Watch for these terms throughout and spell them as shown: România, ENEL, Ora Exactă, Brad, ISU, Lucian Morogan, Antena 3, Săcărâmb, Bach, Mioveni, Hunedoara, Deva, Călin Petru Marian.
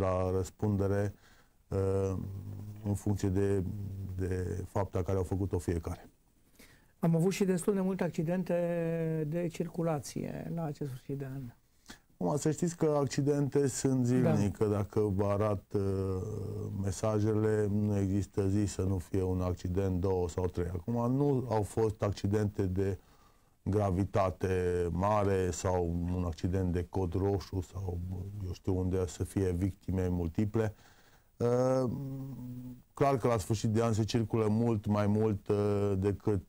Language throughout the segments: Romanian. la răspundere în funcție de fapta care au făcut-o fiecare. Am avut și destul de multe accidente de circulație la acest sfârșit de an. Să știți că accidente sunt zilnic, da. Dacă vă arat mesajele, nu există zi să nu fie un accident, 2 sau 3. Acum nu au fost accidente de gravitate mare sau un accident de cod roșu sau eu știu unde să fie victime multiple. Clar că la sfârșit de an se circulă mult mai mult decât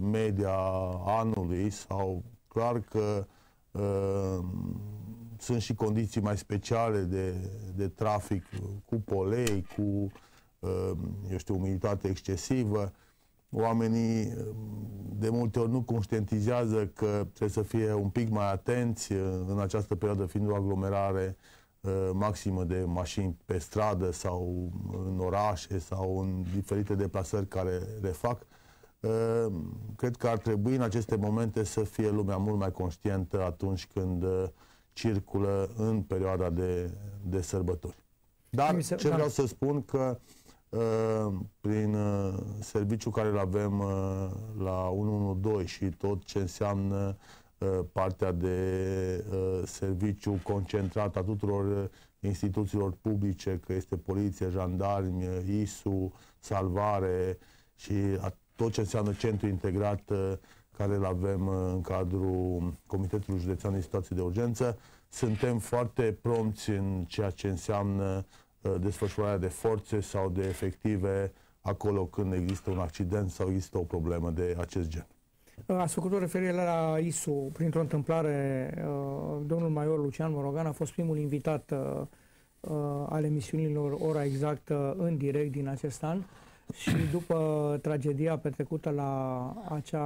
media anului sau clar că sunt și condiții mai speciale de trafic cu polei, cu eu știu, umiditate excesivă. Oamenii de multe ori nu conștientizează că trebuie să fie un pic mai atenți în această perioadă, fiind o aglomerare maximă de mașini pe stradă sau în orașe sau în diferite deplasări care le fac. Cred că ar trebui în aceste momente să fie lumea mult mai conștientă atunci când circulă în perioada de sărbători. Dar ce vreau să spun că prin serviciul care îl avem la 112 și tot ce înseamnă partea de serviciu concentrat a tuturor instituțiilor publice, că este poliție, jandarmi, ISU, salvare și tot ce înseamnă centru integrat care îl avem în cadrul Comitetului Județean de Situații de Urgență, suntem foarte prompți în ceea ce înseamnă desfășurarea de forțe sau de efective acolo când există un accident sau există o problemă de acest gen. Ați făcut o referire la ISU. Printr-o întâmplare, domnul major Lucian Morogan a fost primul invitat al emisiunilor Ora Exactă în direct din acest an și după tragedia petrecută la acea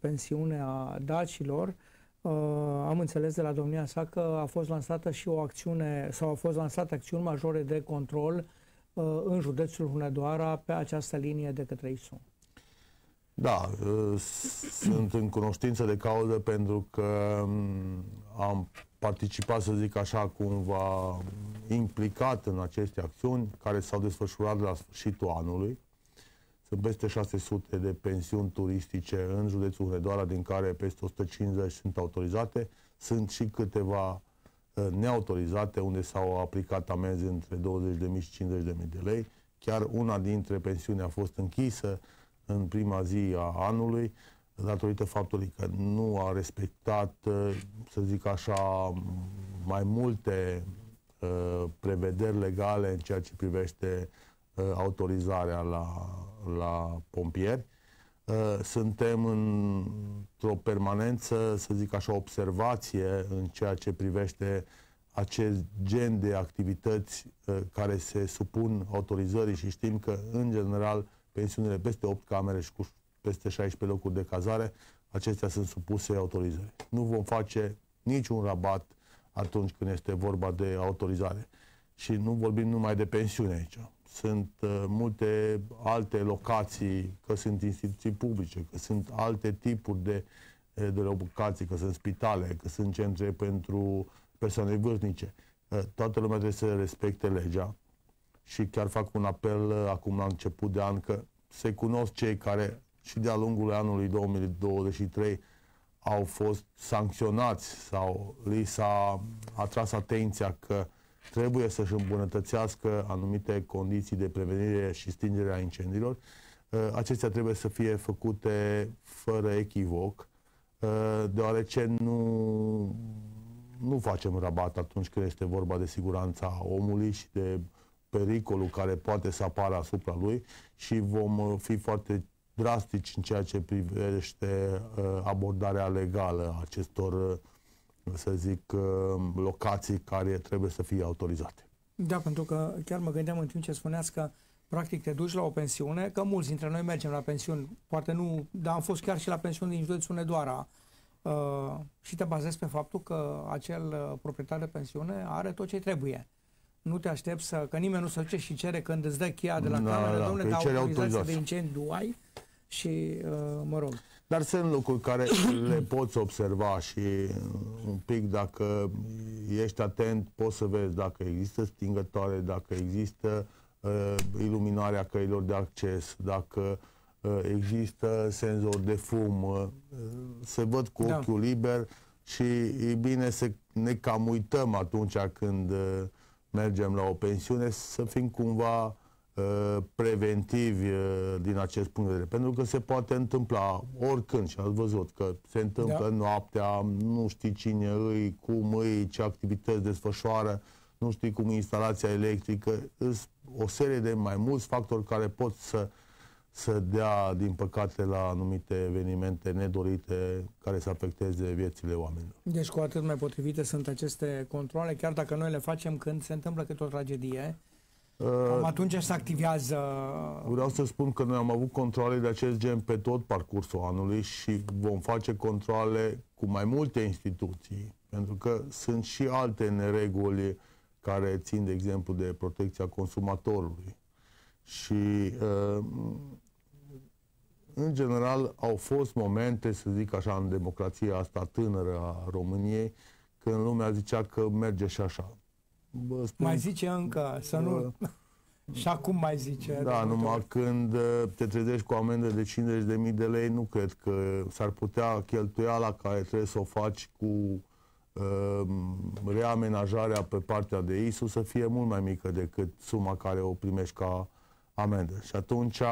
pensiune a dacilor, am înțeles de la domnia sa că a fost lansată și o acțiune sau au fost lansate acțiuni majore de control în județul Hunedoara pe această linie de către ISU. Da, sunt în cunoștință de cauză pentru că am participat, să zic așa, cumva implicat în aceste acțiuni care s-au desfășurat la sfârșitul anului. Sunt peste 600 de pensiuni turistice în județul Hunedoara, din care peste 150 sunt autorizate. Sunt și câteva neautorizate, unde s-au aplicat amenzi între 20.000 și 50.000 de lei. Chiar una dintre pensiuni a fost închisă în prima zi a anului, datorită faptului că nu a respectat, să zic așa, mai multe prevederi legale în ceea ce privește autorizarea la pompieri. Suntem într-o permanență, să zic așa, observație în ceea ce privește acest gen de activități care se supun autorizării și știm că, în general, pensiunile peste 8 camere și cu peste 16 locuri de cazare, acestea sunt supuse autorizării. Nu vom face niciun rabat atunci când este vorba de autorizare. Și nu vorbim numai de pensiune aici. Sunt multe alte locații, că sunt instituții publice, că sunt alte tipuri de locații, că sunt spitale, că sunt centre pentru persoane vârstnice. Toată lumea trebuie să respecte legea. Și chiar fac un apel acum la început de an că se cunosc cei care și de-a lungul anului 2023 au fost sancționați sau li s-a atras atenția că trebuie să-și îmbunătățească anumite condiții de prevenire și stingere a incendiilor. Acestea trebuie să fie făcute fără echivoc, deoarece nu facem rabat atunci când este vorba de siguranța omului și de pericolul care poate să apară asupra lui și vom fi foarte drastici în ceea ce privește abordarea legală a acestor, să zic, locații care trebuie să fie autorizate. Da, pentru că chiar mă gândeam în timp ce spuneați că practic te duci la o pensiune, că mulți dintre noi mergem la pensiuni, poate nu, dar am fost chiar și la pensiuni din județul Hunedoara și te bazezi pe faptul că acel proprietar de pensiune are tot ce trebuie. Nu te aștepți că nimeni nu se duce și cere când îți dă cheia de la cameră, domnule, dar autorizație de incendiu ai și mă rog. Dar sunt lucruri care le poți observa și un pic, dacă ești atent, poți să vezi dacă există stingătoare, dacă există iluminarea căilor de acces, dacă există senzor de fum, se văd cu ochiul liber și e bine să ne cam uităm atunci când mergem la o pensiune, să fim cumva preventivi din acest punct de vedere. Pentru că se poate întâmpla oricând și ați văzut că se întâmplă noaptea, nu știi cine îi, cum îi, ce activități desfășoară, nu știi cum e instalația electrică, o serie de mai mulți factori care pot să dea, din păcate, la anumite evenimente nedorite care să afecteze viețile oamenilor. Deci cu atât mai potrivite sunt aceste controale, chiar dacă noi le facem când se întâmplă câte o tragedie, atunci se activează... Vreau să spun că noi am avut controale de acest gen pe tot parcursul anului și vom face controale cu mai multe instituții, pentru că sunt și alte nereguli care țin, de exemplu, de protecția consumatorului. Și în general au fost momente, să zic așa, în democrația asta tânără a României, când lumea zicea că merge și așa. Bă, spun, mai zice încă, să nu... și acum mai zice. Da, numai când te trezești cu o amendă de 50.000 de lei, nu cred că s-ar putea cheltuiala care trebuie să o faci cu reamenajarea pe partea de ISU să fie mult mai mică decât suma care o primești ca amendă. Și atunci,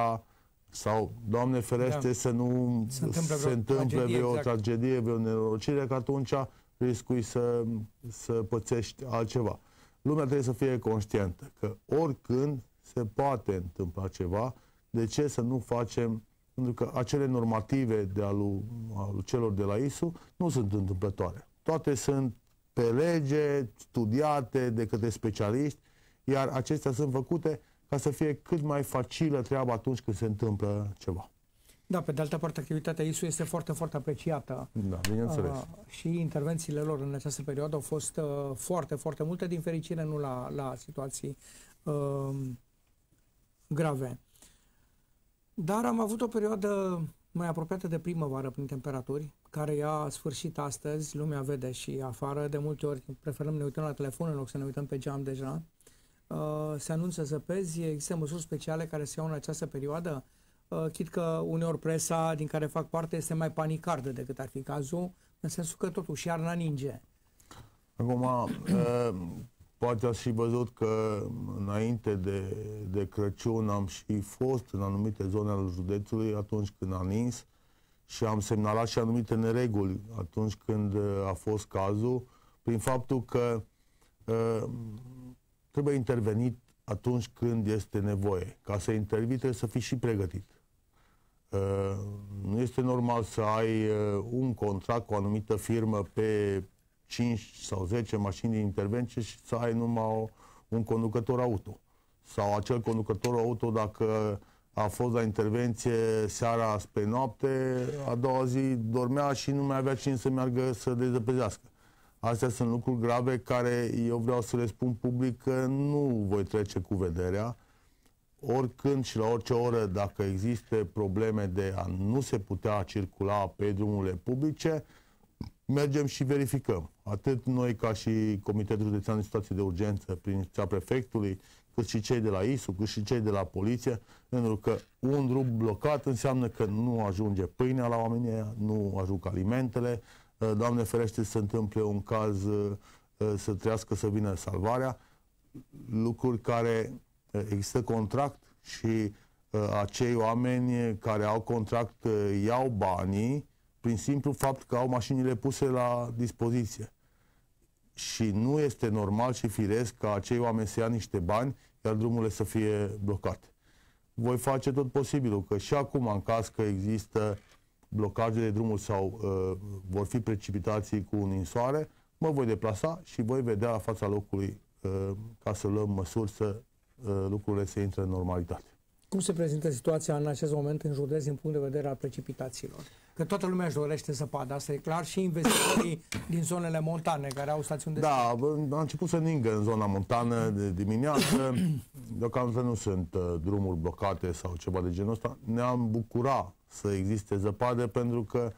sau, Doamne ferește, să nu se întâmple o tragedie, vreo nenorocire, că atunci riscui să pățești altceva. Lumea trebuie să fie conștientă că oricând se poate întâmpla ceva, de ce să nu facem, pentru că acele normative de al celor de la ISU nu sunt întâmplătoare. Toate sunt pe lege, studiate de către specialiști, iar acestea sunt făcute ca să fie cât mai facilă treaba atunci când se întâmplă ceva. Da, pe de altă parte, activitatea ISU este foarte, foarte apreciată. Da, bineînțeles. Și intervențiile lor în această perioadă au fost foarte, foarte multe, din fericire nu la situații grave. Dar am avut o perioadă mai apropiată de primăvară prin temperaturi, care i-a sfârșit astăzi, lumea vede și afară, de multe ori preferăm ne uităm la telefon în loc să ne uităm pe geam deja. Se anunță zăpezi, există măsuri speciale care se iau în această perioadă, chit că uneori presa din care fac parte este mai panicardă decât ar fi cazul, în sensul că totuși iarna ninge. Acum, poate ați și văzut că înainte de Crăciun am și fost în anumite zone ale județului atunci când a nins și am semnalat și anumite nereguli atunci când a fost cazul, prin faptul că trebuie intervenit atunci când este nevoie. Ca să intervii trebuie să fii și pregătit. Nu este normal să ai un contract cu o anumită firmă pe 5 sau 10 mașini de intervenție și să ai numai un conducător auto. Sau acel conducător auto, dacă a fost la intervenție seara spre noapte, a doua zi dormea și nu mai avea cine să meargă să dezăpezească. Astea sunt lucruri grave care eu vreau să le spun public că nu voi trece cu vederea. Oricând și la orice oră, dacă există probleme de a nu se putea circula pe drumurile publice, mergem și verificăm. Atât noi ca și Comitetul Județean de Situații de Urgență prin cea prefectului, cât și cei de la ISU, cât și cei de la poliție, pentru că un drum blocat înseamnă că nu ajunge pâinea la oameni, nu ajung alimentele, Doamne ferește să se întâmple un caz, să trească să vină salvarea, lucruri care există contract și acei oameni care au contract iau banii prin simplu fapt că au mașinile puse la dispoziție. Și nu este normal și firesc ca acei oameni să ia niște bani, iar drumurile să fie blocate. Voi face tot posibilul, că și acum, în caz că există blocaje de drumuri sau vor fi precipitații cu ninsoare, mă voi deplasa și voi vedea la fața locului ca să luăm măsuri să lucrurile se intre în normalitate. Cum se prezintă situația în acest moment în județ din punct de vedere al precipitațiilor? că toată lumea își dorește zăpadă, asta e clar, și investitorii din zonele montane care au stațiuni de... Da, a început să ningă în zona montană de dimineață, deocamdată nu sunt drumuri blocate sau ceva de genul ăsta. Ne-am bucura să existe zăpadă pentru că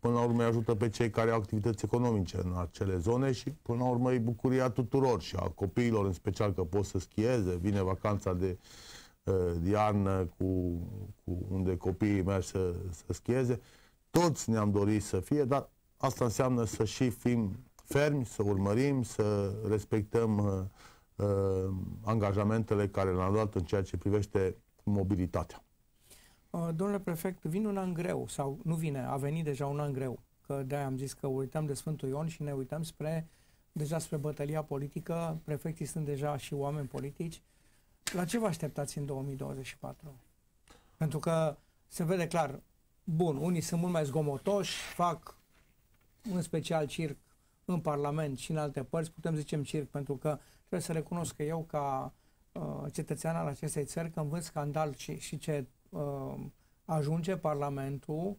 până la urmă îi ajută pe cei care au activități economice în acele zone și până la urmă e bucuria tuturor și a copiilor în special că pot să schieze, vine vacanța de iarnă cu unde copiii merg să schieze. Toți ne-am dorit să fie, dar asta înseamnă să și fim fermi, să urmărim, să respectăm angajamentele care le-am luat în ceea ce privește mobilitatea. Domnule prefect, vine un an greu, sau nu vine, a venit deja un an greu, că de-aia am zis că uităm de Sfântul Ion și ne uităm deja spre bătălia politică, prefecții sunt deja și oameni politici. La ce vă așteptați în 2024? Pentru că se vede clar, bun, unii sunt mult mai zgomotoși, fac în special circ în Parlament și în alte părți, putem zicem circ, pentru că trebuie să recunosc că eu ca cetățean al acestei țări, când văd scandal și ce ajunge Parlamentul,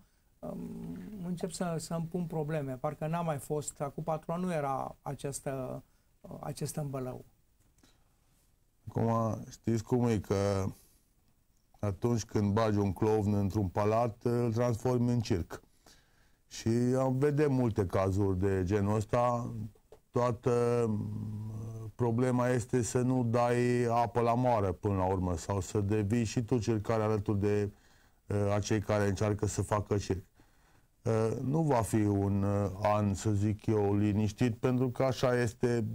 încep să îmi pun probleme. Parcă n-a mai fost, acum 4 ani nu era acest îmbălău. Acum, știți cum e, că atunci când bagi un clovn într-un palat, îl transformi în circ. Și vedem multe cazuri de genul ăsta. Toată problema este să nu dai apă la moară până la urmă sau să devii și tu cel care alături de acei care încearcă să facă circ. Nu va fi un an, să zic eu, liniștit, pentru că așa este.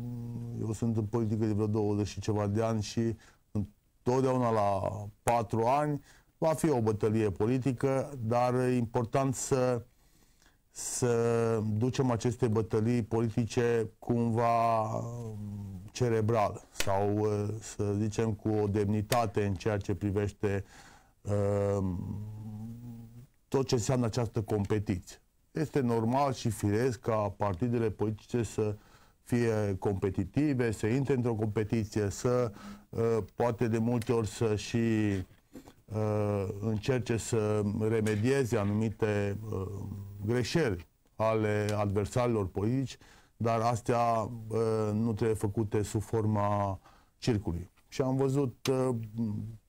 Eu sunt în politică de vreo 20 și ceva de ani și întotdeauna la 4 ani va fi o bătălie politică, dar e important să ducem aceste bătălii politice cumva cerebral sau, să zicem, cu o demnitate în ceea ce privește tot ce înseamnă această competiție. Este normal și firesc ca partidele politice să fie competitive, să intre într-o competiție, să poate de multe ori să și încerce să remedieze anumite greșeli ale adversarilor politici, dar astea nu trebuie făcute sub forma circului. Și am văzut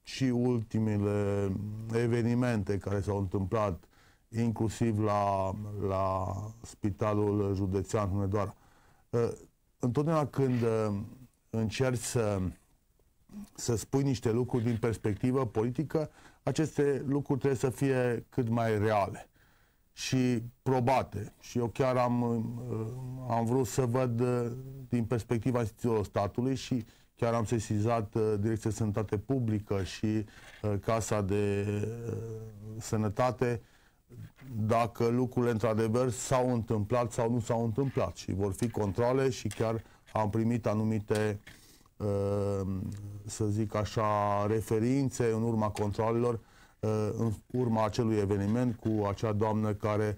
și ultimele evenimente care s-au întâmplat, inclusiv la Spitalul Județean Hunedoara. Întotdeauna când încerci să spui niște lucruri din perspectivă politică, aceste lucruri trebuie să fie cât mai reale și probate. Și eu chiar am vrut să văd din perspectiva instituțiilor statului și chiar am sesizat Direcția de Sănătate Publică și Casa de Sănătate dacă lucrurile într-adevăr s-au întâmplat sau nu s-au întâmplat. Și vor fi controle și chiar am primit anumite, să zic așa, referințe în urma controlelor, în urma acelui eveniment cu acea doamnă care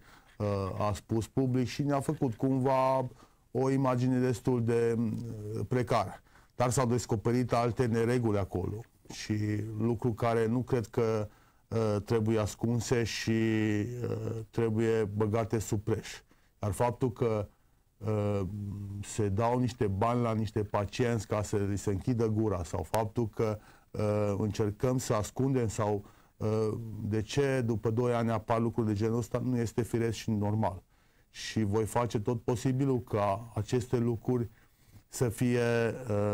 a spus public și ne-a făcut cumva o imagine destul de precară. Dar s-au descoperit alte nereguli acolo și lucruri care nu cred că trebuie ascunse și trebuie băgate sub preș. Dar faptul că se dau niște bani la niște pacienți ca să li se închidă gura sau faptul că încercăm să ascundem sau de ce după 2 ani apar lucruri de genul ăsta, nu este firesc și normal. Și voi face tot posibilul ca aceste lucruri să fie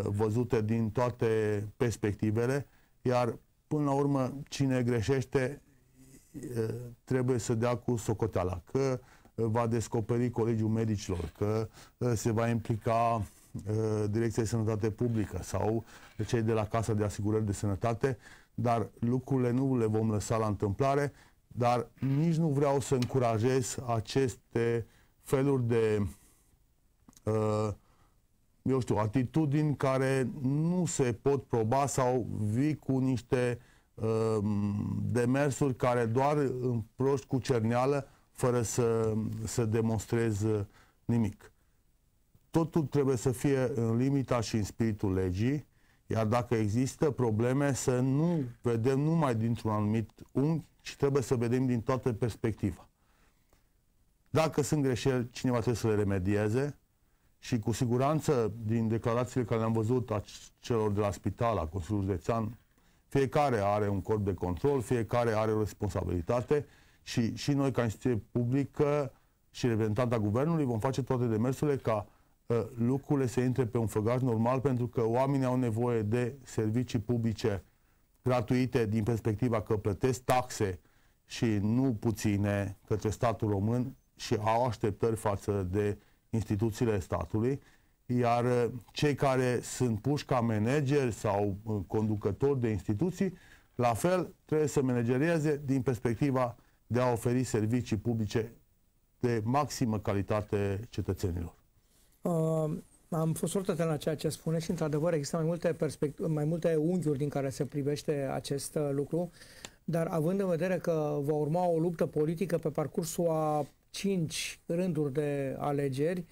văzute din toate perspectivele, iar până la urmă cine greșește trebuie să dea cu socoteala, că va descoperi Colegiul Medicilor, că se va implica Direcția de Sănătate Publică sau cei de la Casa de Asigurări de Sănătate, dar lucrurile nu le vom lăsa la întâmplare, dar nici nu vreau să încurajez aceste feluri de eu știu, atitudini care nu se pot proba sau vii cu niște demersuri care doar împroști cu cerneală fără să demonstrezi nimic. Totul trebuie să fie în limita și în spiritul legii, iar dacă există probleme să nu vedem numai dintr-un anumit unghi, ci și trebuie să vedem din toată perspectiva. Dacă sunt greșeli, cineva trebuie să le remedieze și cu siguranță, din declarațiile care le-am văzut a celor de la spital, a Consiliului Județean, fiecare are un corp de control, fiecare are o responsabilitate și noi, ca instituție publică și reprezentanta Guvernului, vom face toate demersurile ca lucrurile să intre pe un făgaș normal, pentru că oamenii au nevoie de servicii publice gratuite din perspectiva că plătesc taxe și nu puține către statul român și au așteptări față de instituțiile statului, iar cei care sunt puși ca manageri sau conducători de instituții, la fel trebuie să managerieze din perspectiva de a oferi servicii publice de maximă calitate cetățenilor. Am fost sortat la ceea ce spune și, într-adevăr, există mai multe unghiuri din care se privește acest lucru, dar având în vedere că va urma o luptă politică pe parcursul a 5 rânduri de alegeri,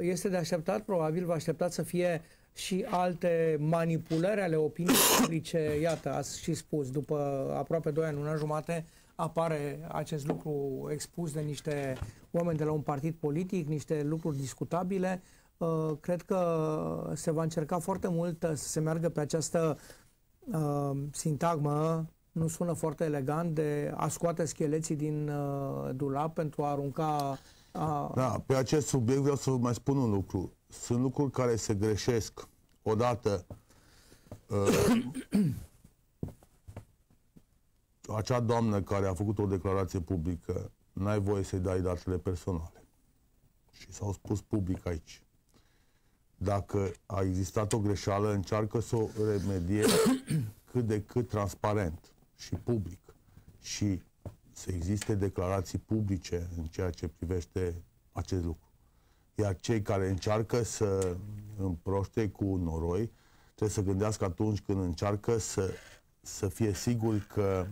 este de așteptat, probabil vă așteptați să fie și alte manipulări ale opiniei publice. Iată, ați și spus, după aproape 2 ani, 1 an jumate, apare acest lucru expus de niște oameni de la un partid politic, niște lucruri discutabile. Cred că se va încerca foarte mult să se meargă pe această sintagmă, nu sună foarte elegant, de a scoate scheleții din dulap pentru a arunca... Da, pe acest subiect vreau să vă mai spun un lucru. Sunt lucruri care se greșesc. Odată, acea doamnă care a făcut o declarație publică, n-ai voie să-i dai datele personale. Și s-au spus public aici. Dacă a existat o greșeală, încearcă să o remediezi cât de cât transparent și public. Și să existe declarații publice în ceea ce privește acest lucru. Iar cei care încearcă să împroște cu noroi, trebuie să gândească atunci când încearcă să fie siguri că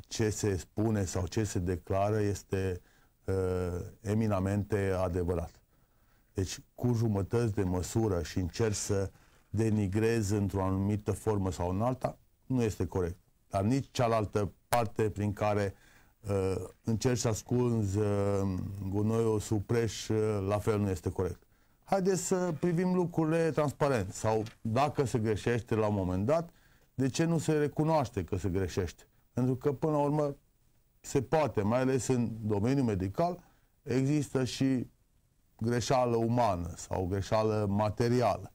ce se spune sau ce se declară este eminamente adevărat. Deci, cu jumătăți de măsură și încerci să denigrezi într-o anumită formă sau în alta, nu este corect. Dar nici cealaltă parte prin care încerci să ascunzi gunoiul sub preș, la fel nu este corect. Haideți să privim lucrurile transparent. Sau dacă se greșește la un moment dat, de ce nu se recunoaște că se greșește? Pentru că, până la urmă, se poate, mai ales în domeniul medical, există și greșeală umană sau greșeală materială.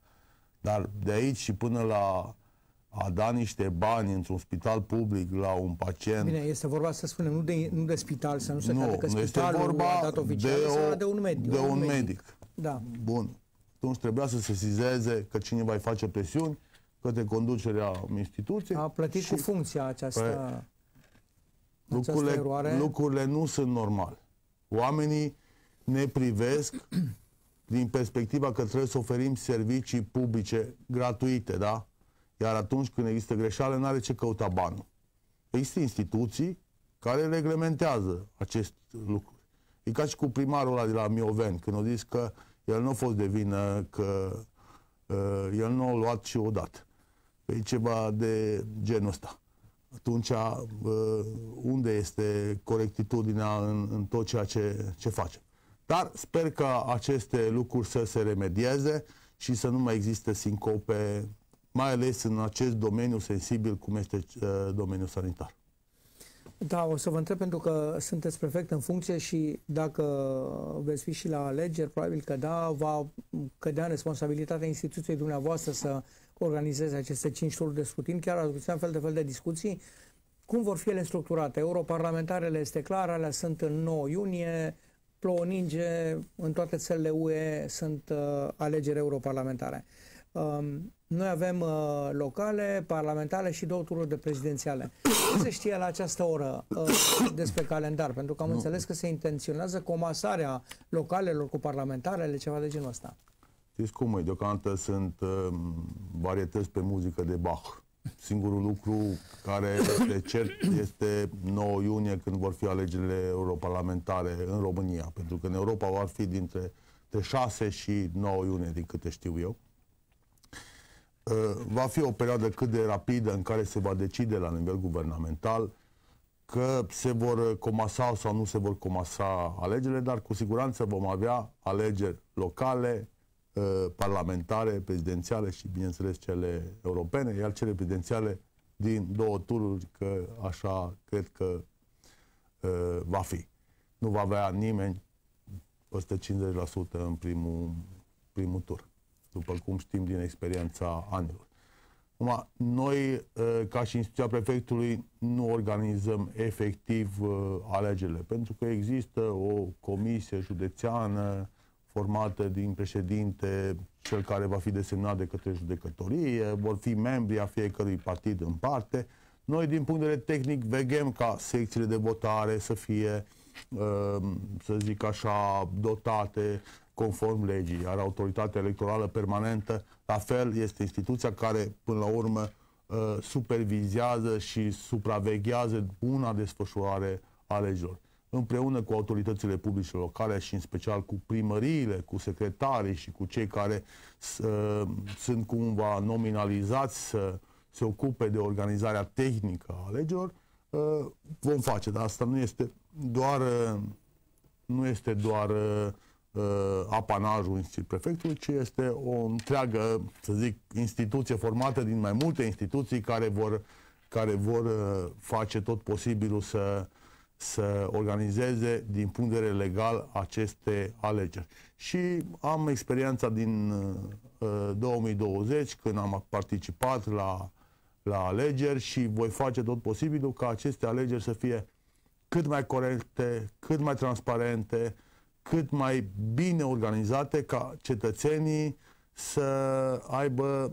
Dar de aici și până la a da niște bani într-un spital public la un pacient... Bine, este vorba, să spunem, nu de spital, să nu se crede că spitalul este vorba a dat oficial, de un medic. De un medic. Da. Bun. Atunci trebuia să se sesizeze că cineva îi face presiuni către conducerea instituției. A plătit cu funcția această eroare. Lucrurile nu sunt normale. Oamenii ne privesc din perspectiva că trebuie să oferim servicii publice gratuite, da? Iar atunci când există greșeală, n-are ce căuta banul. Există instituții care reglementează acest lucru. E ca și cu primarul ăla de la Mioveni, când a zis că el nu a fost de vină, că el nu a luat și odată. Păi ceva de genul ăsta. Atunci, unde este corectitudinea în tot ceea ce facem? Dar sper că aceste lucruri să se remedieze și să nu mai existe sincope, mai ales în acest domeniu sensibil cum este domeniul sanitar. Da, o să vă întreb, pentru că sunteți prefect în funcție și dacă veți fi și la alegeri, probabil că da, va cădea responsabilitatea instituției dumneavoastră să organizeze aceste 5 tururi de scrutin. Chiar ați avut fel de discuții. Cum vor fi ele structurate? Europarlamentarele este clar, alea sunt în 9 iunie, plouă, ninge, în toate țările UE sunt alegeri europarlamentare. Noi avem locale, parlamentare și 2 tururi de prezidențiale. Ce se știe la această oră despre calendar? Pentru că am înțeles că se intenționează comasarea localelor cu parlamentarele, ceva de genul ăsta. Știți cum e? Deocamdată sunt varietăți pe muzică de Bach. Singurul lucru care este cert este 9 iunie, când vor fi alegerile europarlamentare în România. Pentru că în Europa vor fi dintre 6 și 9 iunie, din câte știu eu. Va fi o perioadă cât de rapidă în care se va decide la nivel guvernamental că se vor comasa sau nu se vor comasa alegerile, dar cu siguranță vom avea alegeri locale, parlamentare, prezidențiale și, bineînțeles, cele europene, iar cele prezidențiale din două tururi, că așa cred că va fi. Nu va avea nimeni peste 50% în primul tur, după cum știm din experiența anilor. Acum, noi, ca și instituția prefectului, nu organizăm efectiv alegerile, pentru că există o comisie județeană formată din președinte, cel care va fi desemnat de către judecătorie, vor fi membri a fiecărui partid în parte. Noi, din punct de vedere tehnic, vegem ca secțiile de votare să fie, să zic așa, dotate conform legii, iar autoritatea electorală permanentă, la fel, este instituția care, până la urmă, supervizează și supraveghează buna desfășurare a legilor. Împreună cu autoritățile publice locale și, în special, cu primăriile, cu secretarii și cu cei care sunt cumva nominalizați să se ocupe de organizarea tehnică a legilor, vom face. Dar asta nu este doar, apanajul instituției prefectului, ci este o întreagă, să zic, instituție formată din mai multe instituții care vor, face tot posibilul să, organizeze din punct de vedere legal aceste alegeri. Și am experiența din 2020, când am participat la, alegeri, și voi face tot posibilul ca aceste alegeri să fie cât mai corecte, cât mai transparente, cât mai bine organizate, ca cetățenii să aibă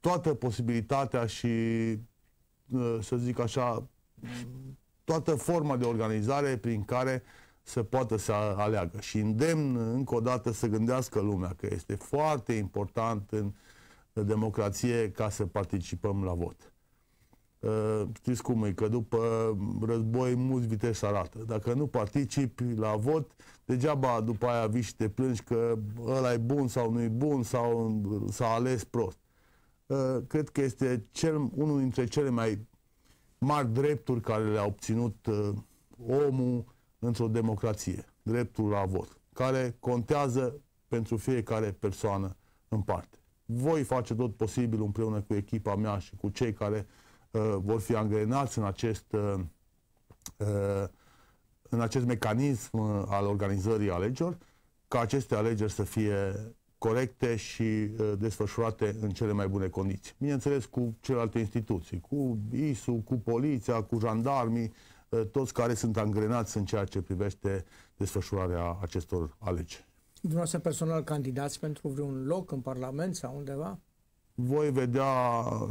toată posibilitatea și, să zic așa, toată forma de organizare prin care se poate să aleagă. Și îndemn încă o dată să gândească lumea că este foarte important în democrație ca să participăm la vot. Știți cum e, că după război mulți vitezi arată. Dacă nu participi la vot, degeaba după aia vii și te plângi că ăla e bun sau nu e bun sau s-a ales prost. Cred că este unul dintre cele mai mari drepturi care le-a obținut omul într-o democrație, dreptul la vot, care contează pentru fiecare persoană în parte. Voi face tot posibilul împreună cu echipa mea și cu cei care vor fi angrenați în acest, mecanism al organizării alegerilor, ca aceste alegeri să fie corecte și desfășurate în cele mai bune condiții. Bineînțeles, cu celelalte instituții, cu ISU, cu poliția, cu jandarmii, toți care sunt angrenați în ceea ce privește desfășurarea acestor alegeri. Dumneavoastră personal candidați pentru vreun loc în Parlament sau undeva? Voi vedea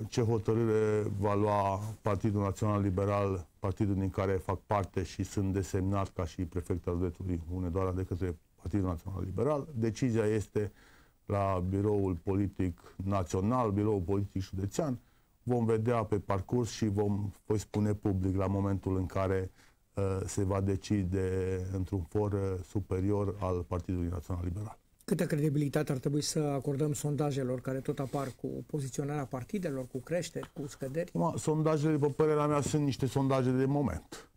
ce hotărâre va lua Partidul Național Liberal, partidul din care fac parte și sunt desemnat ca și prefect al județului Hunedoara de către Partidul Național Liberal. Decizia este la biroul politic național, biroul politic județean. Vom vedea pe parcurs și voi spune public la momentul în care se va decide într-un for superior al Partidului Național Liberal. Câtă credibilitate ar trebui să acordăm sondajelor care tot apar cu poziționarea partidelor, cu creșteri, cu scăderi? Sondajele, după părerea mea, sunt niște sondaje de moment.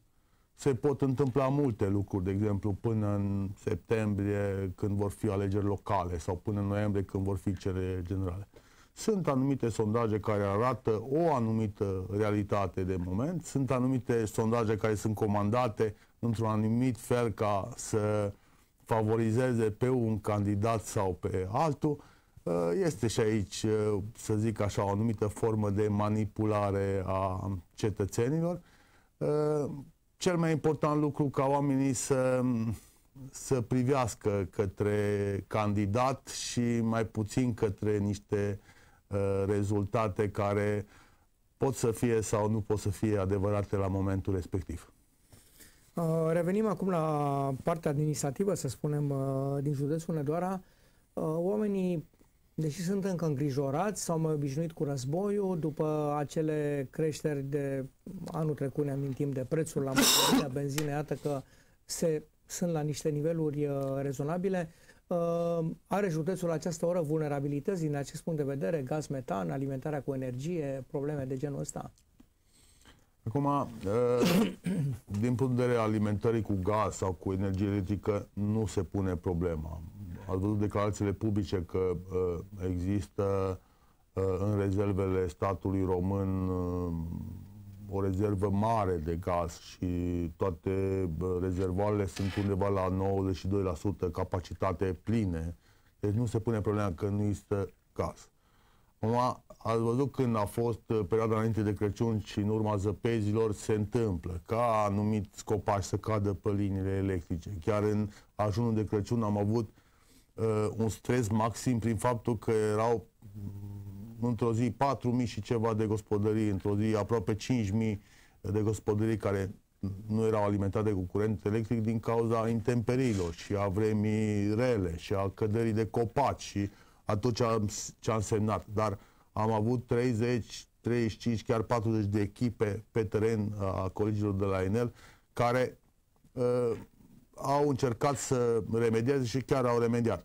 Se pot întâmpla multe lucruri, de exemplu, până în septembrie, când vor fi alegeri locale, sau până în noiembrie, când vor fi cele generale. Sunt anumite sondaje care arată o anumită realitate de moment, sunt anumite sondaje care sunt comandate într-un anumit fel ca să favorizeze pe un candidat sau pe altul. Este și aici, să zic așa, o anumită formă de manipulare a cetățenilor. Cel mai important lucru ca oamenii să privească către candidat și mai puțin către niște rezultate care pot să fie sau nu pot să fie adevărate la momentul respectiv. Revenim acum la partea administrativă, să spunem, din județul Hunedoara. Oamenii, deși sunt încă îngrijorați, s-au mai obișnuit cu războiul, după acele creșteri de anul trecut, ne amintim de prețul la motorină, benzină, iată că sunt la niște niveluri rezonabile. Are județul la această oră vulnerabilități din acest punct de vedere? Gaz, metan, alimentarea cu energie, probleme de genul ăsta? Acum, din punct de vedere alimentării cu gaz sau cu energie electrică, nu se pune problema. Ați văzut declarațiile publice că există în rezervele statului român o rezervă mare de gaz și toate rezervoarele sunt undeva la 92% capacitate pline. Deci nu se pune problema că nu există gaz. Acum, ați văzut când a fost perioada înainte de Crăciun și în urma zăpezilor, se întâmplă ca anumiți copaci să cadă pe liniile electrice. Chiar în ajunul de Crăciun am avut un stres maxim prin faptul că erau într-o zi 4.000 și ceva de gospodării, într-o zi aproape 5.000 de gospodării care nu erau alimentate cu curent electric din cauza intemperiilor și a vremii rele și a căderii de copaci și a tot ce a însemnat. Dar am avut 30, 35, chiar 40 de echipe pe teren a colegilor de la ENEL care au încercat să remedieze și chiar au remediat.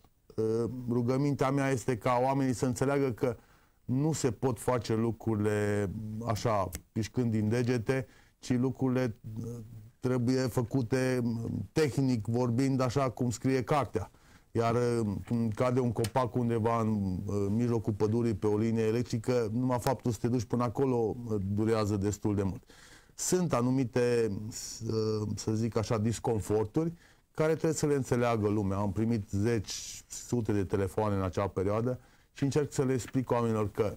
Rugămintea mea este ca oamenii să înțeleagă că nu se pot face lucrurile așa, pișcând din degete, ci lucrurile trebuie făcute tehnic vorbind, așa cum scrie cartea. Iar când cade un copac undeva în mijlocul pădurii pe o linie electrică, numai faptul să te duci până acolo durează destul de mult. Sunt anumite, să zic așa, disconforturi care trebuie să le înțeleagă lumea. Am primit zeci, sute de telefoane în acea perioadă și încerc să le explic oamenilor că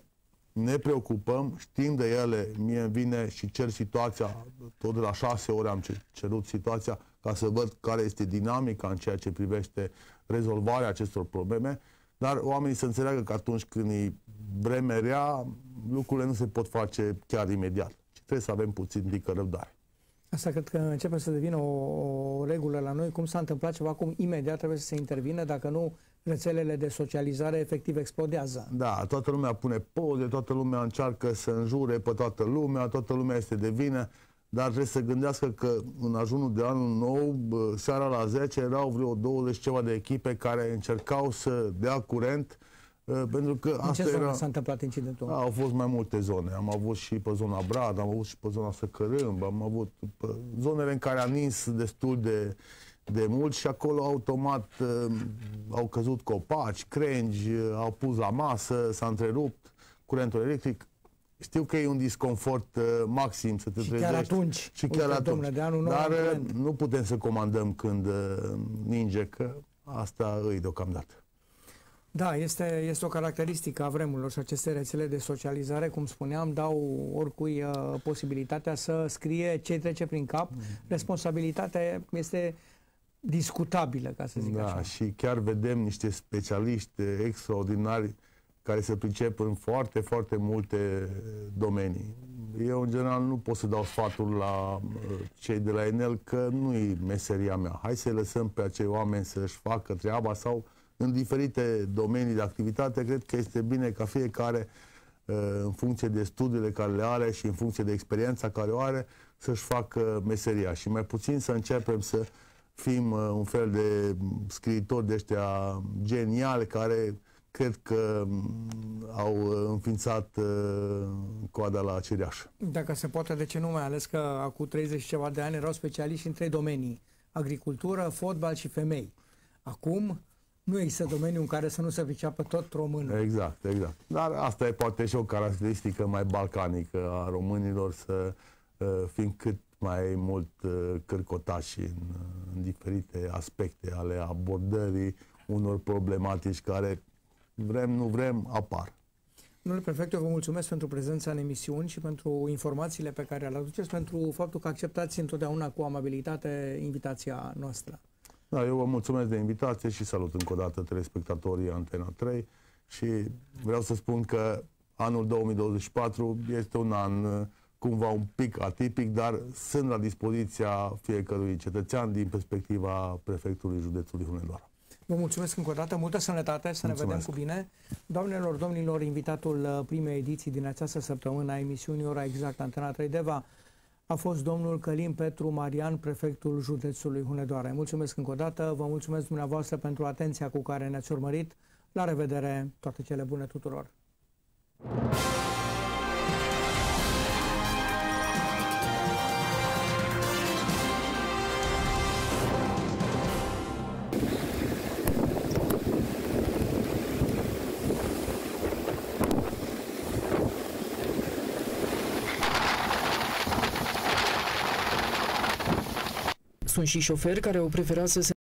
ne preocupăm, știm de ele, mie îmi vine și cer situația, tot de la 6 ore am cerut situația ca să văd care este dinamica în ceea ce privește rezolvarea acestor probleme, dar oamenii să înțeleagă că atunci când e vreme rea, lucrurile nu se pot face chiar imediat. Și trebuie să avem puțin mică răbdare. Asta cred că începe să devină o regulă la noi, cum s-a întâmplat ceva, cum imediat trebuie să se intervine, dacă nu rețelele de socializare efectiv explodează. Da, toată lumea pune poze, toată lumea încearcă să înjure pe toată lumea, toată lumea este de vină, dar trebuie să gândească că în ajunul de anul nou, seara la 10, erau vreo 20 ceva de echipe care încercau să dea curent, pentru că asta era... În ce zonă s-a întâmplat incidentul? Da, au fost mai multe zone. Am avut și pe zona Brad, am avut și pe zona Săcărâmb, am avut zonele în care a nins destul de mult și acolo automat au căzut copaci, crengi, au pus la masă, s-a întrerupt curentul electric. Știu că e un disconfort maxim să te trezești. Chiar atunci. Și chiar atunci. Dar nu putem să comandăm când ninge, că asta îi deocamdată. Da, este o caracteristică a vremurilor și aceste rețele de socializare, cum spuneam, dau oricui posibilitatea să scrie ce trece prin cap. Responsabilitatea este discutabilă, ca să zic așa. Și chiar vedem niște specialiști extraordinari care se pricep în foarte, foarte multe domenii. Eu, în general, nu pot să dau sfatul la cei de la ENEL că nu e meseria mea. Hai să lăsăm pe acei oameni să-și facă treaba sau în diferite domenii de activitate. Cred că este bine ca fiecare, în funcție de studiile care le are și în funcție de experiența care o are, să-și facă meseria. Și mai puțin să începem să fim un fel de scriitori de ăștia geniali care cred că au înființat coada la cireaș. Dacă se poate, de ce nu, mai ales că acum 30 ceva de ani erau specialiști în 3 domenii. Agricultură, fotbal și femei. Acum nu există domeniul în care să nu se priceapă tot românul. Exact, exact. Dar asta e poate și o caracteristică mai balcanică a românilor, să fim cât mai mult cârcotași în diferite aspecte ale abordării unor problematici care, vrem, nu vrem, apar. Domnule prefect, eu vă mulțumesc pentru prezența în emisiuni și pentru informațiile pe care le aduceți, pentru faptul că acceptați întotdeauna cu amabilitate invitația noastră. Da, eu vă mulțumesc de invitație și salut încă o dată telespectatorii Antena 3 și vreau să spun că anul 2024 este un an cumva un pic atipic, dar sunt la dispoziția fiecărui cetățean din perspectiva prefectului județului Hunedoara. Vă mulțumesc încă o dată, multă sănătate, să ne vedem cu bine. Doamnelor, domnilor, invitatul primei ediții din această săptămână a emisiunii Ora Exactă Antena 3 Deva a fost domnul Călin Petru Marian, prefectul județului Hunedoara. Mulțumesc încă o dată, vă mulțumesc dumneavoastră pentru atenția cu care ne-ați urmărit. La revedere, toate cele bune tuturor! Sunt și șoferi care au preferat să se